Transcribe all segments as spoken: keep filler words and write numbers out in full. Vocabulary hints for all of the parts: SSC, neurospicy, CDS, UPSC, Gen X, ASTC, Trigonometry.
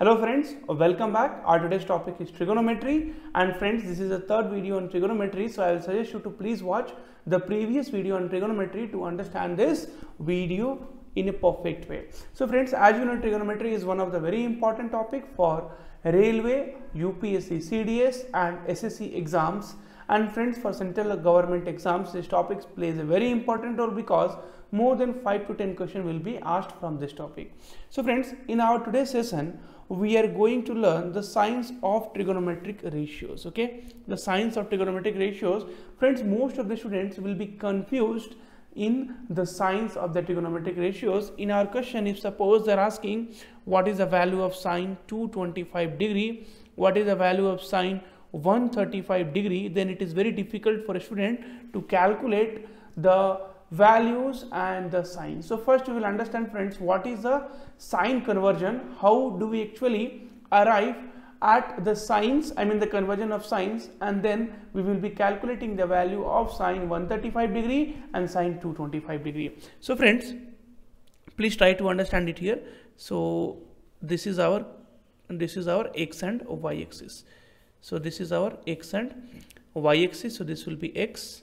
Hello friends, welcome back. Our today's topic is trigonometry, and friends, this is the third video on trigonometry, so I will suggest you to please watch the previous video on trigonometry to understand this video in a perfect way. So friends, as you know, trigonometry is one of the very important topic for railway, U P S C, C D S and S S C exams, and friends, for central government exams this topic plays a very important role because more than five to ten questions will be asked from this topic. So friends, in our today's session we are going to learn the science of trigonometric ratios. Okay, the science of trigonometric ratios. Friends, most of the students will be confused in the science of the trigonometric ratios. In our question, if suppose they're asking what is the value of sine two hundred twenty-five degree, what is the value of sine one hundred thirty-five degree, then it is very difficult for a student to calculate the values and the sine. So first we will understand, friends, what is the sine conversion, how do we actually arrive at the sines, I mean the conversion of sines, and then we will be calculating the value of sine one hundred thirty-five degree and sine two hundred twenty-five degree. So friends, please try to understand it here. So this is our this is our x and y axis. So this is our x and y axis. So this will be x,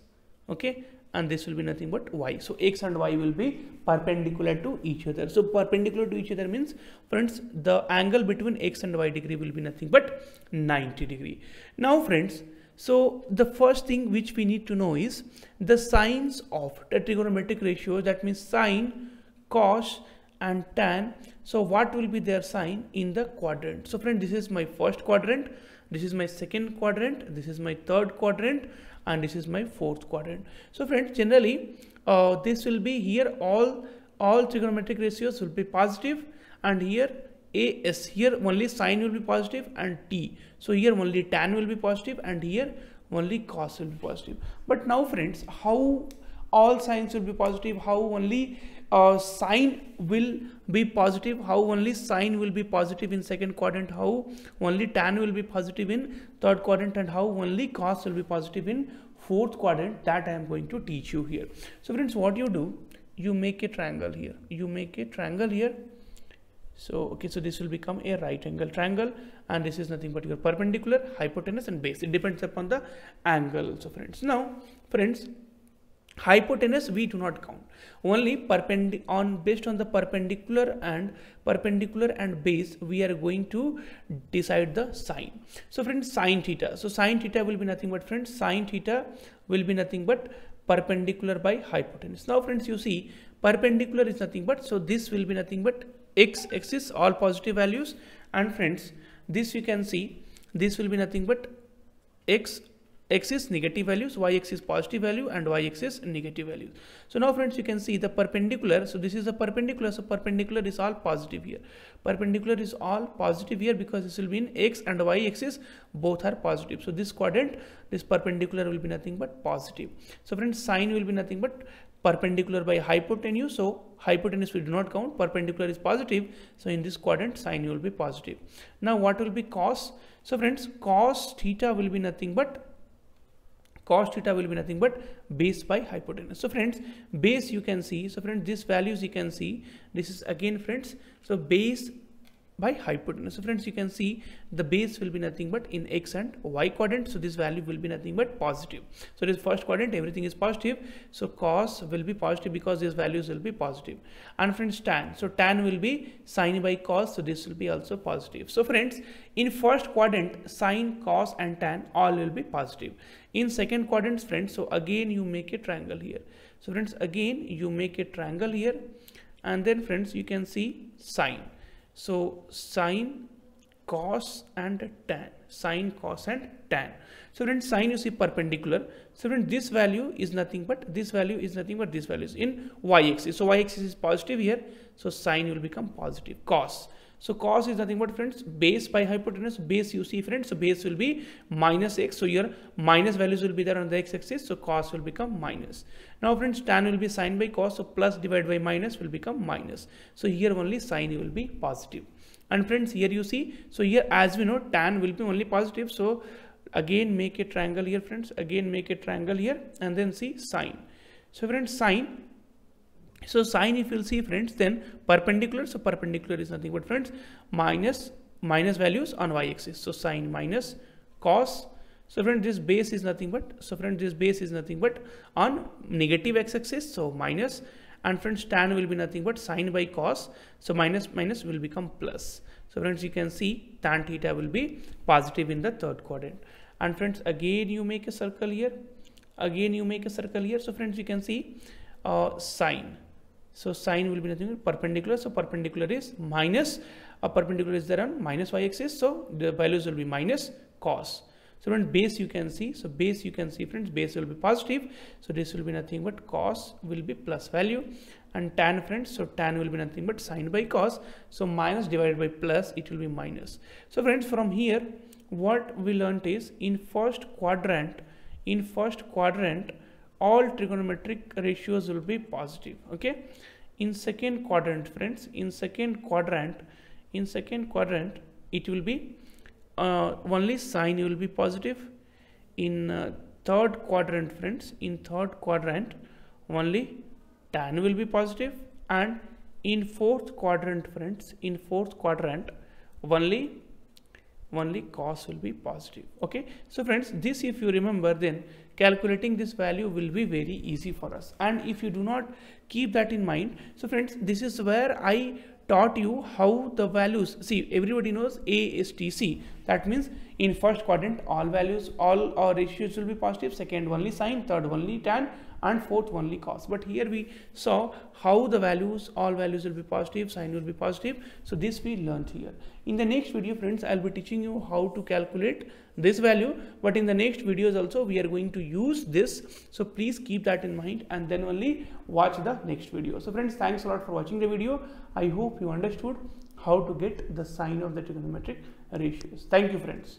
okay, and this will be nothing but y. So x and y will be perpendicular to each other. So perpendicular to each other means, friends, the angle between x and y degree will be nothing but ninety degree. Now friends, so the first thing which we need to know is the sines of the trigonometric ratios, that means sine, cos and tan. So what will be their sign in the quadrant? So friend, this is my first quadrant, this is my second quadrant, this is my third quadrant, and this is my fourth quadrant. So friends, generally uh, this will be here, all all trigonometric ratios will be positive, and here as here only sine will be positive and t, so here only tan will be positive and here only cos will be positive. But now friends, how all sines will be positive, how only uh, sine will be positive, how only sine will be positive in second quadrant, how only tan will be positive in third quadrant, and how only cos will be positive in fourth quadrant, that I am going to teach you here. So friends, what you do, you make a triangle here, you make a triangle here. So okay, so this will become a right angle triangle, and this is nothing but your perpendicular, hypotenuse and base. It depends upon the angle. So friends, now friends, hypotenuse we do not count, only perpendicular on based on the perpendicular and perpendicular and base we are going to decide the sine. So friends, sine theta, so sine theta will be nothing but, friends, sine theta will be nothing but perpendicular by hypotenuse. Now friends, you see perpendicular is nothing but, so this will be nothing but x axis, all positive values, and friends, this you can see this will be nothing but x axis negative values, y axis positive value, and y axis negative values. So now friends, you can see the perpendicular. So this is the perpendicular, so perpendicular is all positive here, perpendicular is all positive here, because this will be in x and y axis, both are positive. So this quadrant, this perpendicular will be nothing but positive. So friends, sine will be nothing but perpendicular by hypotenuse, so hypotenuse we do not count, perpendicular is positive, so in this quadrant sine will be positive. Now what will be cos? So friends, cos theta will be nothing but, cos theta will be nothing but base by hypotenuse. So friends, base you can see, so friends, these values you can see, this is again, friends, so base by hypotenuse. So friends, you can see the base will be nothing but in x and y quadrant, so this value will be nothing but positive. So this first quadrant everything is positive, so cos will be positive because these values will be positive. And friends, tan, so tan will be sine by cos, so this will be also positive. So friends, in first quadrant sine, cos and tan all will be positive. In second quadrant, friends, so again you make a triangle here, so friends, again you make a triangle here, and then friends, you can see sine. So sine, cos and tan, sine, cos and tan. So friends, sine you see perpendicular. So friends, this value is nothing but, this value is nothing but, this value is in y axis. So y axis is positive here, so sine will become positive. Cos, so cos is nothing but, friends, base by hypotenuse, base you see, friends, so base will be minus x, so your minus values will be there on the x axis, so cos will become minus. Now friends, tan will be sine by cos, so plus divided by minus will become minus, so here only sine will be positive. And friends, here you see, so here as we know tan will be only positive, so again make a triangle here, friends, again make a triangle here, and then see sine. So friends, sine, so sine if you'll see, friends, then perpendicular, so perpendicular is nothing but, friends, minus minus values on y-axis. So sine minus cos. So friend, this base is nothing but, so friend, this base is nothing but on negative x-axis, so minus, and friends tan will be nothing but sine by cos, so minus minus will become plus. So friends, you can see tan theta will be positive in the third quadrant. And friends, again you make a circle here, again you make a circle here. So friends, you can see uh, sine. So sine will be nothing but perpendicular, so perpendicular is minus, a perpendicular is there on minus y-axis, so the values will be minus cos. So friends, base you can see, so base you can see friends, base will be positive, so this will be nothing but cos will be plus value, and tan friends, so tan will be nothing but sine by cos, so minus divided by plus, it will be minus. So friends, from here what we learnt is, in first quadrant, in first quadrant all trigonometric ratios will be positive, okay. In second quadrant friends, in second quadrant, in second quadrant it will be Uh, only sine will be positive. In uh, third quadrant friends, in third quadrant only tan will be positive, and in fourth quadrant friends, in fourth quadrant only only cos will be positive, okay. So friends, this if you remember, then calculating this value will be very easy for us. And if you do not keep that in mind, so friends, this is where I taught you how the values, see everybody knows A S T C, that means in first quadrant all values, all our ratios will be positive, second only sine, third only tan, and fourth only cos. But here we saw how the values, all values will be positive, sine will be positive, so this we learnt here. In the next video friends, I'll be teaching you how to calculate this value, but in the next videos also we are going to use this, so please keep that in mind and then only watch the next video. So friends, thanks a lot for watching the video. I hope you understood how to get the sine of the trigonometric ratios. Thank you friends.